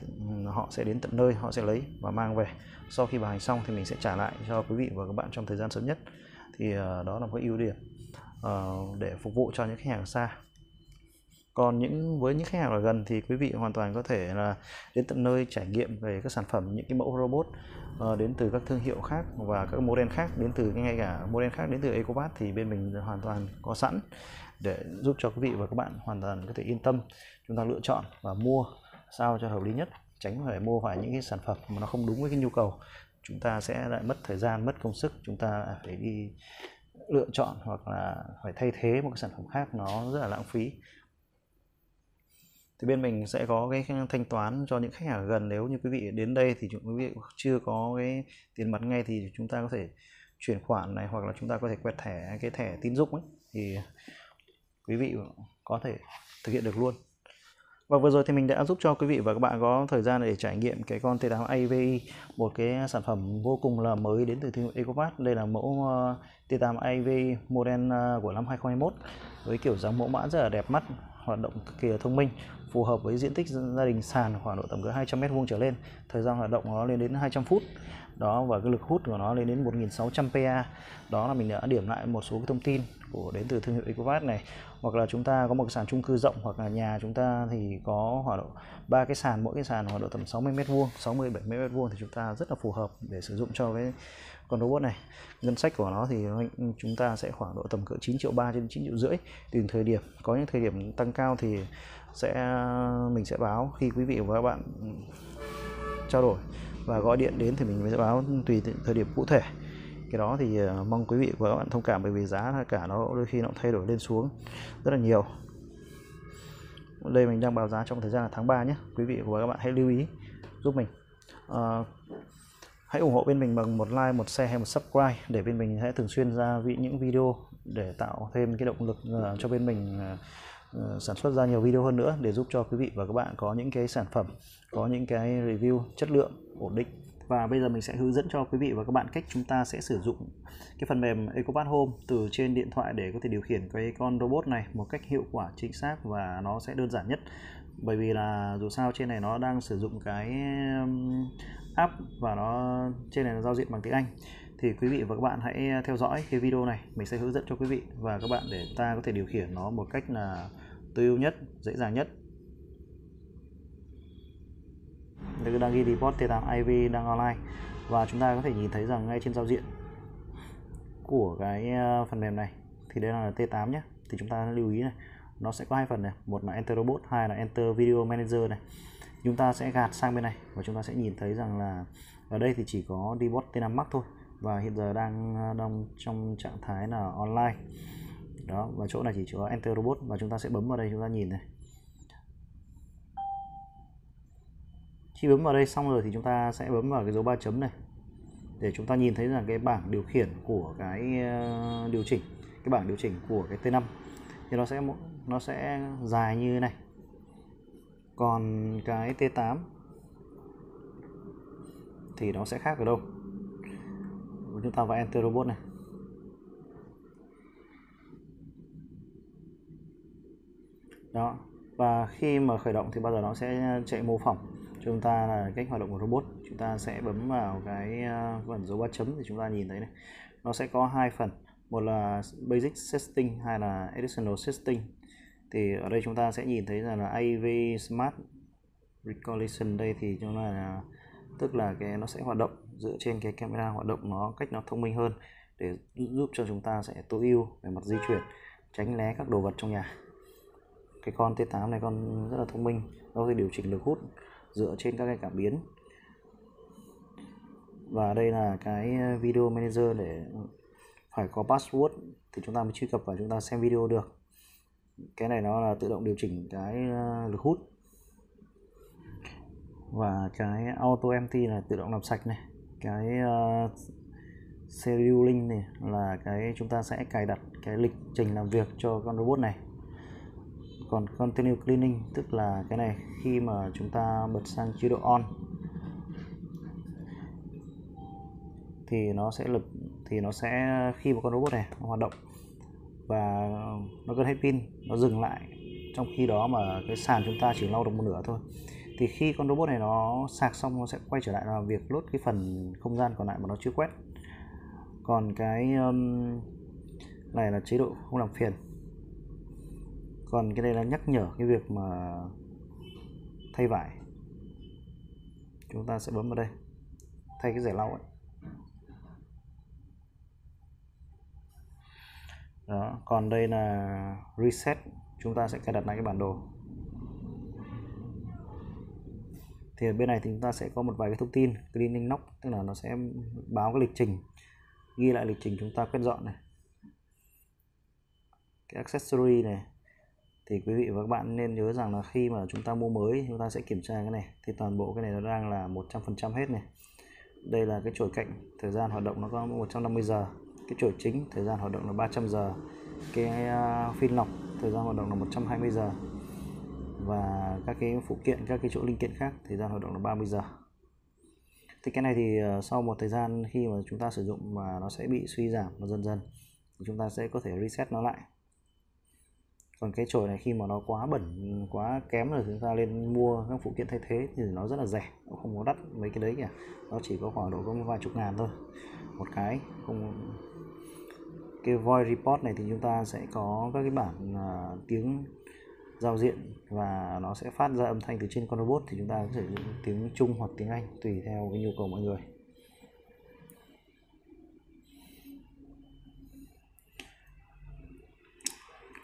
họ sẽ đến tận nơi, họ sẽ lấy và mang về. Sau khi bảo hành xong thì mình sẽ trả lại cho quý vị và các bạn trong thời gian sớm nhất. Thì đó là một cái ưu điểm để phục vụ cho những khách hàng xa. Còn với những khách hàng ở gần thì quý vị hoàn toàn có thể là đến tận nơi trải nghiệm về các sản phẩm, những cái mẫu robot đến từ các thương hiệu khác và các model khác đến từ, ngay cả model khác đến từ Ecovac thì bên mình hoàn toàn có sẵn để giúp cho quý vị và các bạn hoàn toàn có thể yên tâm chúng ta lựa chọn và mua sao cho hợp lý nhất, tránh phải mua phải những cái sản phẩm mà nó không đúng với cái nhu cầu. Chúng ta sẽ lại mất thời gian, mất công sức, chúng ta phải đi lựa chọn hoặc là phải thay thế một cái sản phẩm khác, nó rất là lãng phí. Thì bên mình sẽ có cái thanh toán cho những khách hàng gần. Nếu như quý vị đến đây thì quý vị chưa có cái tiền mặt ngay thì chúng ta có thể chuyển khoản này, hoặc là chúng ta có thể quẹt cái thẻ tín dụng ấy, thì quý vị có thể thực hiện được luôn. Và vừa rồi thì mình đã giúp cho quý vị và các bạn có thời gian để trải nghiệm cái con T8 AVI, một cái sản phẩm vô cùng là mới đến từ thương hiệu Ecovac. Đây là mẫu T8 AVI model của năm 2021 với kiểu dáng mẫu mã rất là đẹp mắt, hoạt động cực kỳ là thông minh, phù hợp với diện tích gia đình sàn khoảng độ tầm cỡ 200m² trở lên. Thời gian hoạt động nó lên đến 200 phút. Đó, và cái lực hút của nó lên đến 1600 PA. Đó là mình đã điểm lại một số cái thông tin đến từ thương hiệu Ecovac này. Hoặc là chúng ta có một cái sàn chung cư rộng, hoặc là nhà chúng ta thì có khoảng độ 3 cái sàn, mỗi cái sàn khoảng độ tầm 60m², 60-70m² thì chúng ta rất là phù hợp để sử dụng cho cái con robot này. Ngân sách của nó thì chúng ta sẽ khoảng độ tầm cỡ 9.3 trên 9.5 triệu tùy thời điểm. Có những thời điểm tăng cao thì mình sẽ báo khi quý vị và các bạn trao đổi và gọi điện đến thì mình sẽ báo tùy thời điểm cụ thể. Cái đó thì mong quý vị và các bạn thông cảm, bởi vì giá cả nó đôi khi nó thay đổi lên xuống rất là nhiều. Đây mình đang báo giá trong thời gian là tháng 3 nhé. Quý vị và các bạn hãy lưu ý giúp mình. Hãy ủng hộ bên mình bằng một like, một share hay một subscribe để bên mình hãy thường xuyên ra những video để tạo thêm cái động lực cho bên mình sản xuất ra nhiều video hơn nữa để giúp cho quý vị và các bạn có những cái sản phẩm, có những cái review chất lượng ổn định Và bây giờ mình sẽ hướng dẫn cho quý vị và các bạn cách chúng ta sẽ sử dụng cái phần mềm EcoPath Home từ trên điện thoại để có thể điều khiển cái con robot này một cách hiệu quả, chính xác và nó sẽ đơn giản nhất. Bởi vì là dù sao trên này nó đang sử dụng cái app và nó trên này nó giao diện bằng tiếng Anh. Thì quý vị và các bạn hãy theo dõi cái video này, mình sẽ hướng dẫn cho quý vị và các bạn để ta có thể điều khiển nó một cách là tối ưu nhất, dễ dàng nhất. Đây đang ghi report T8 IV đang online và chúng ta có thể nhìn thấy rằng ngay trên giao diện của cái phần mềm này thì đây là T8 nhé. Thì chúng ta lưu ý này, nó sẽ có hai phần này, một là Enter Robot, hai là Enter Video Manager này. Chúng ta sẽ gạt sang bên này và chúng ta sẽ nhìn thấy rằng là ở đây thì chỉ có Dbot T5 Max thôi và hiện giờ đang trong trạng thái là online. Đó, và chỗ này chỉ có Enter Robot và chúng ta sẽ bấm vào đây, chúng ta nhìn này. Khi bấm vào đây xong rồi thì chúng ta sẽ bấm vào cái dấu 3 chấm này để chúng ta nhìn thấy là cái bảng điều khiển của cái bảng điều chỉnh của cái T5 thì nó sẽ dài như thế này. Còn cái T8 thì nó sẽ khác ở đâu? Chúng ta vào Enter Robot này. Đó, và khi mà khởi động thì bao giờ nó sẽ chạy mô phỏng chúng ta là cách hoạt động của robot. Chúng ta sẽ bấm vào cái phần dấu 3 chấm thì chúng ta nhìn thấy này, nó sẽ có hai phần, một là Basic Setting, hai là Additional Setting. Thì ở đây chúng ta sẽ nhìn thấy là AV Smart Recollection, đây thì chúng là tức là cái nó sẽ hoạt động dựa trên cái camera, hoạt động nó cách nó thông minh hơn để giúp cho chúng ta sẽ tối ưu về mặt di chuyển, tránh né các đồ vật trong nhà. Cái con T8 này con rất là thông minh, nó có thể điều chỉnh lực hút dựa trên các cái cảm biến. Và đây là cái video manager, để phải có password thì chúng ta mới truy cập và chúng ta xem video được. Cái này nó là tự động điều chỉnh cái lực hút. Và cái auto empty là tự động làm sạch này. Cái serial link này là cái chúng ta sẽ cài đặt cái lịch trình làm việc cho con robot này. Còn continue cleaning tức là cái này khi mà chúng ta bật sang chế độ on thì nó sẽ khi mà con robot này nó hoạt động và nó cần hết pin nó dừng lại, trong khi đó mà cái sàn chúng ta chỉ lau được một nửa thôi. Thì khi con robot này nó sạc xong nó sẽ quay trở lại làm việc, lốt cái phần không gian còn lại mà nó chưa quét. Còn cái này là chế độ không làm phiền. Còn cái này là nhắc nhở cái việc mà thay vải. Chúng ta sẽ bấm vào đây, thay cái rẻ lau ấy. Đó, còn đây là reset, chúng ta sẽ cài đặt lại cái bản đồ. Thì ở bên này thì chúng ta sẽ có một vài cái thông tin, cleaning log tức là nó sẽ báo cái lịch trình, ghi lại lịch trình chúng ta quét dọn này. Cái accessory này thì quý vị và các bạn nên nhớ rằng là khi mà chúng ta mua mới chúng ta sẽ kiểm tra cái này, thì toàn bộ cái này nó đang là 100% hết này. Đây là cái chổi cạnh, thời gian hoạt động nó có 150 giờ. Cái chổi chính, thời gian hoạt động là 300 giờ. Cái phin lọc, thời gian hoạt động là 120 giờ. Và các cái phụ kiện, các cái chỗ linh kiện khác, thời gian hoạt động là 30 giờ. Thì cái này thì sau một thời gian khi mà chúng ta sử dụng mà nó sẽ bị suy giảm và dần dần thì chúng ta sẽ có thể reset nó lại. Còn cái chổi này khi mà nó quá bẩn, quá kém rồi chúng ta lên mua các phụ kiện thay thế thì nó rất là rẻ, nó không có đắt mấy cái đấy cả. Nó chỉ có khoảng độ có vài chục ngàn thôi một cái. Cái voice report này thì chúng ta sẽ có các cái bản tiếng giao diện và nó sẽ phát ra âm thanh từ trên con robot, thì chúng ta có thể dùng tiếng Trung hoặc tiếng Anh tùy theo cái nhu cầu mọi người.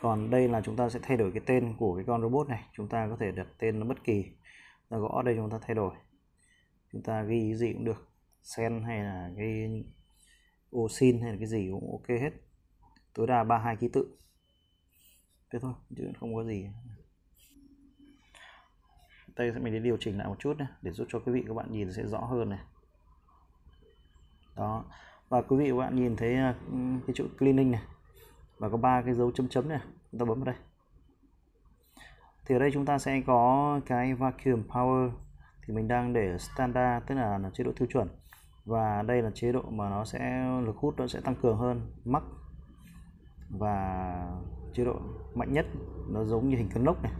Còn đây là chúng ta sẽ thay đổi cái tên của cái con robot này, chúng ta có thể đặt tên nó bất kỳ. Chúng ta gõ đây, chúng ta thay đổi. Chúng ta ghi cái gì cũng được, sen hay là cái oxin hay là cái gì cũng ok hết. Tối đa 32 ký tự. Thế thôi, chứ không có gì. Đây mình sẽ điều chỉnh lại một chút này, để giúp cho quý vị các bạn nhìn sẽ rõ hơn này. Đó. Và quý vị các bạn nhìn thấy cái chữ cleaning này. Và có ba cái dấu chấm chấm này, chúng ta bấm vào đây. Thì ở đây chúng ta sẽ có cái vacuum power. Thì thì mình đang để standard, tức là chế độ tiêu chuẩn, và đây là chế độ mà nó sẽ lực hút nó sẽ tăng cường hơn, max, và chế độ mạnh nhất nó giống như hình cân lốc này,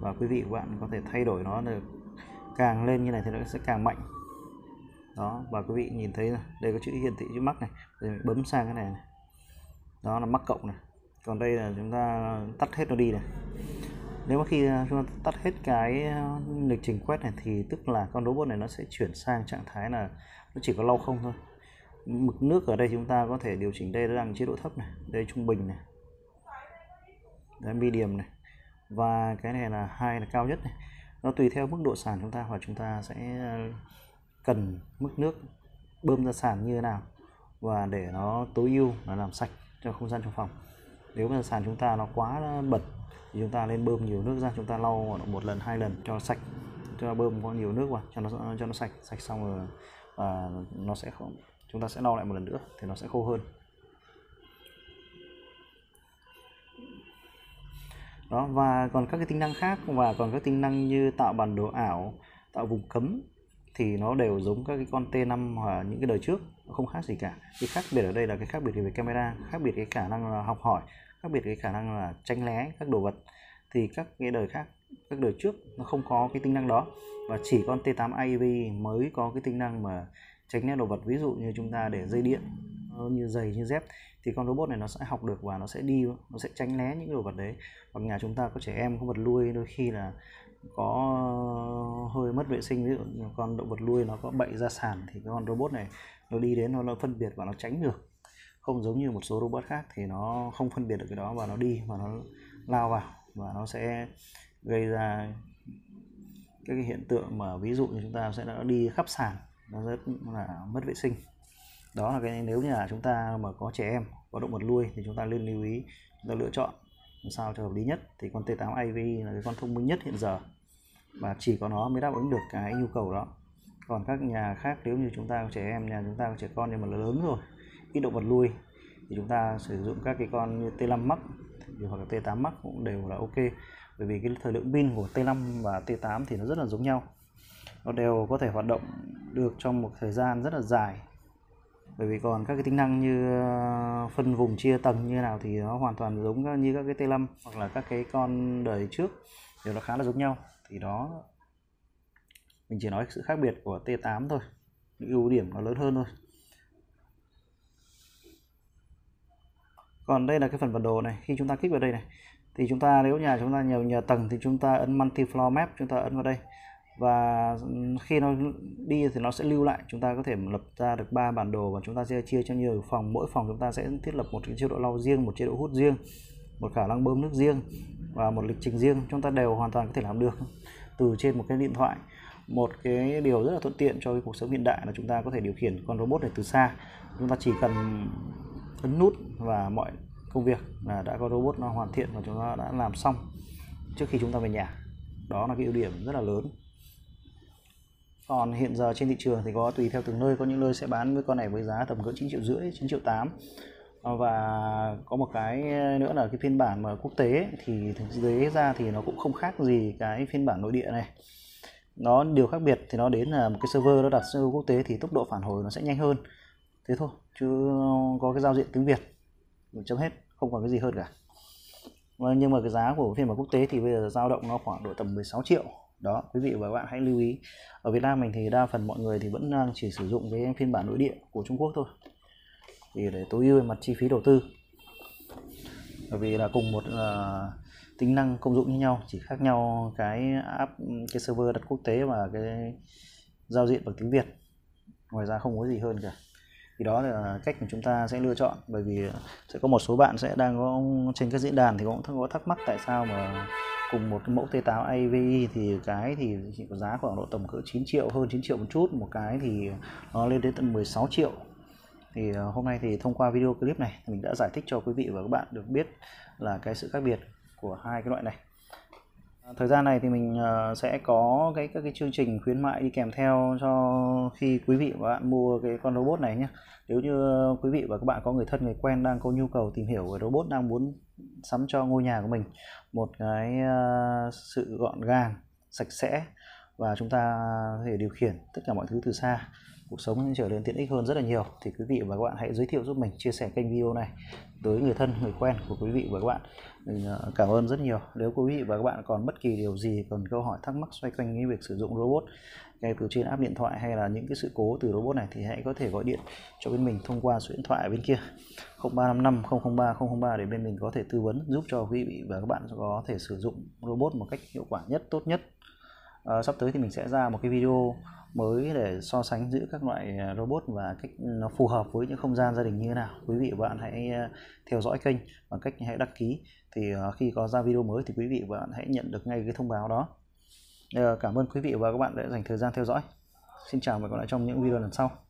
và quý vị và bạn có thể thay đổi nó được, càng lên như này thì nó sẽ càng mạnh đó. Và quý vị nhìn thấy là đây có chữ hiển thị chữ max này, rồi mình bấm sang cái này, này đó là max cộng này, còn đây là chúng ta tắt hết nó đi này. Nếu mà khi chúng ta tắt hết cái lịch trình quét này thì tức là con robot này nó sẽ chuyển sang trạng thái là nó chỉ có lau không thôi. Mực nước ở đây chúng ta có thể điều chỉnh, đây đang chế độ thấp này, đây trung bình này, đây medium này, và cái này là high là cao nhất này. Nó tùy theo mức độ sàn chúng ta, và chúng ta sẽ cần mức nước bơm ra sàn như thế nào và để nó tối ưu là làm sạch cho không gian trong phòng. Nếu mà sàn chúng ta nó quá bẩn thì chúng ta nên bơm nhiều nước ra, chúng ta lau một lần hai lần cho sạch, cho bơm có nhiều nước vào cho nó sạch xong rồi nó sẽ không, chúng ta sẽ lau lại một lần nữa thì nó sẽ khô hơn. Đó, và còn các cái tính năng khác, và còn các tính năng như tạo bản đồ ảo, tạo vùng cấm thì nó đều giống các cái con T5 hoặc những cái đời trước, không khác gì cả. Cái khác biệt ở đây là cái khác biệt về camera, khác biệt cái khả năng là học hỏi, khác biệt cái khả năng là tránh né các đồ vật. Thì các cái đời khác, các đời trước nó không có cái tính năng đó, và chỉ con T8 AEB mới có cái tính năng mà tránh né đồ vật. Ví dụ như chúng ta để dây điện như giày như dép thì con robot này nó sẽ học được và nó sẽ đi, nó sẽ tránh né những đồ vật đấy. Hoặc nhà chúng ta có trẻ em, có vật nuôi, đôi khi là có hơi mất vệ sinh, ví dụ như con động vật nuôi nó có bậy ra sàn thì con robot này nó đi đến nó phân biệt và nó tránh được, không giống như một số robot khác thì nó không phân biệt được cái đó và nó đi và nó lao vào, và nó sẽ gây ra các cái hiện tượng mà ví dụ như chúng ta sẽ đã đi khắp sàn, nó rất là mất vệ sinh. Đó là cái nếu như là chúng ta mà có trẻ em, có động vật nuôi thì chúng ta nên lưu ý, chúng ta lựa chọn làm sao cho hợp lý nhất. Thì con T8 AEB là cái con thông minh nhất hiện giờ, và chỉ có nó mới đáp ứng được cái nhu cầu đó. Còn các nhà khác, nếu như chúng ta có trẻ em, nhà chúng ta có trẻ con nhưng mà lớn rồi, ít động vật nuôi thì chúng ta sử dụng các cái con như T5 Max hoặc là T8 Max cũng đều là ok, bởi vì cái thời lượng pin của T5 và T8 thì nó rất là giống nhau, nó đều có thể hoạt động được trong một thời gian rất là dài. Bởi vì còn các cái tính năng như phân vùng chia tầng như thế nào thì nó hoàn toàn giống như các cái T5 hoặc là các cái con đời trước, đều nó khá là giống nhau. Thì đó, mình chỉ nói sự khác biệt của T8 thôi, những ưu điểm nó lớn hơn thôi. Còn đây là cái phần bản đồ này, khi chúng ta kích vào đây này thì chúng ta, nếu nhà chúng ta nhiều nhà tầng thì chúng ta ấn multi floor map, chúng ta ấn vào đây, và khi nó đi thì nó sẽ lưu lại. Chúng ta có thể lập ra được 3 bản đồ và chúng ta sẽ chia cho nhiều phòng, mỗi phòng chúng ta sẽ thiết lập một cái chế độ lau riêng, một chế độ hút riêng, một khả năng bơm nước riêng và một lịch trình riêng. Chúng ta đều hoàn toàn có thể làm được từ trên một cái điện thoại. Một cái điều rất là thuận tiện cho cái cuộc sống hiện đại là chúng ta có thể điều khiển con robot này từ xa, chúng ta chỉ cần ấn nút và mọi công việc là đã có robot nó hoàn thiện và chúng ta đã làm xong trước khi chúng ta về nhà. Đó là cái ưu điểm rất là lớn. Còn hiện giờ trên thị trường thì có tùy theo từng nơi, có những nơi sẽ bán với con này với giá tầm cỡ 9,5 triệu, 9,8 triệu. Và có một cái nữa là cái phiên bản mà quốc tế thì thực tế ra thì nó cũng không khác gì cái phiên bản nội địa này. Nó điều khác biệt thì nó đến là một cái server, nó đặt server quốc tế thì tốc độ phản hồi nó sẽ nhanh hơn. Thế thôi, chứ có cái giao diện tiếng Việt, chấm hết, không còn cái gì hơn cả. Nhưng mà cái giá của phiên bản quốc tế thì bây giờ dao động nó khoảng độ tầm 16 triệu. Đó, quý vị và các bạn hãy lưu ý. Ở Việt Nam mình thì đa phần mọi người thì vẫn đang chỉ sử dụng cái phiên bản nội địa của Trung Quốc thôi, thì để tối ưu về mặt chi phí đầu tư. Bởi vì là cùng một tính năng công dụng như nhau, chỉ khác nhau cái app, cái server đặt quốc tế và cái giao diện bằng tiếng Việt, ngoài ra không có gì hơn cả. Thì đó là cách mà chúng ta sẽ lựa chọn. Bởi vì sẽ có một số bạn sẽ đang có trên các diễn đàn thì cũng có thắc mắc tại sao mà cùng một cái mẫu T8 AEB thì cái thì chỉ có giá khoảng độ tầm cỡ 9 triệu, hơn 9 triệu một chút, một cái thì nó lên đến tận 16 triệu. Thì hôm nay thì thông qua video clip này mình đã giải thích cho quý vị và các bạn được biết là cái sự khác biệt của hai cái loại này. Thời gian này thì mình sẽ có các cái chương trình khuyến mại đi kèm theo cho khi quý vị và bạn mua cái con robot này nhé. Nếu như quý vị và các bạn có người thân, người quen đang có nhu cầu tìm hiểu về robot, đang muốn sắm cho ngôi nhà của mình một cái sự gọn gàng, sạch sẽ và chúng ta có thể điều khiển tất cả mọi thứ từ xa. Cuộc sống trở nên tiện ích hơn rất là nhiều. Thì quý vị và các bạn hãy giới thiệu giúp mình, chia sẻ kênh video này tới người thân, người quen của quý vị và các bạn. Mình cảm ơn rất nhiều. Nếu quý vị và các bạn còn bất kỳ điều gì, còn câu hỏi thắc mắc xoay quanh cái việc sử dụng robot ngay từ trên app điện thoại hay là những cái sự cố từ robot này, thì hãy có thể gọi điện cho bên mình thông qua số điện thoại bên kia 0355 003 003 để bên mình có thể tư vấn giúp cho quý vị và các bạn có thể sử dụng robot một cách hiệu quả nhất, tốt nhất. Sắp tới thì mình sẽ ra một cái video mới để so sánh giữa các loại robot và cách nó phù hợp với những không gian gia đình như thế nào. Quý vị và bạn hãy theo dõi kênh bằng cách hãy đăng ký, thì khi có ra video mới thì quý vị và bạn hãy nhận được ngay cái thông báo đó. Cảm ơn quý vị và các bạn đã dành thời gian theo dõi. Xin chào và hẹn gặp lại trong những video lần sau.